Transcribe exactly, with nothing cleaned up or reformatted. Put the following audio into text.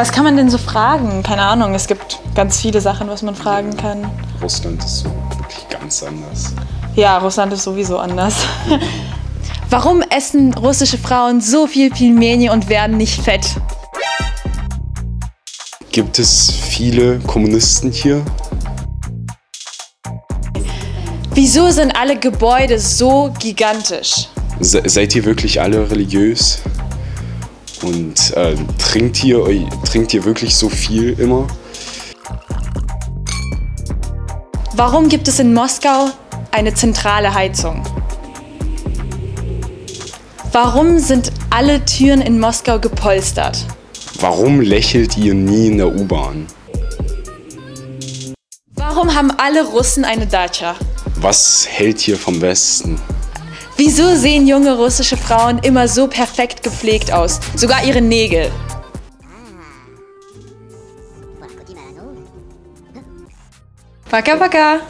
Was kann man denn so fragen? Keine Ahnung, es gibt ganz viele Sachen, was man fragen kann. Russland ist so wirklich ganz anders. Ja, Russland ist sowieso anders. Warum essen russische Frauen so viel Pilmeni und werden nicht fett? Gibt es viele Kommunisten hier? Wieso sind alle Gebäude so gigantisch? Se seid ihr wirklich alle religiös? Und äh, trinkt ihr, trinkt ihr wirklich so viel immer? Warum gibt es in Moskau eine zentrale Heizung? Warum sind alle Türen in Moskau gepolstert? Warum lächelt ihr nie in der U-Bahn? Warum haben alle Russen eine Datscha? Was hält hier vom Westen? Wieso sehen junge russische Frauen immer so perfekt gepflegt aus? Sogar ihre Nägel. Пока-пока!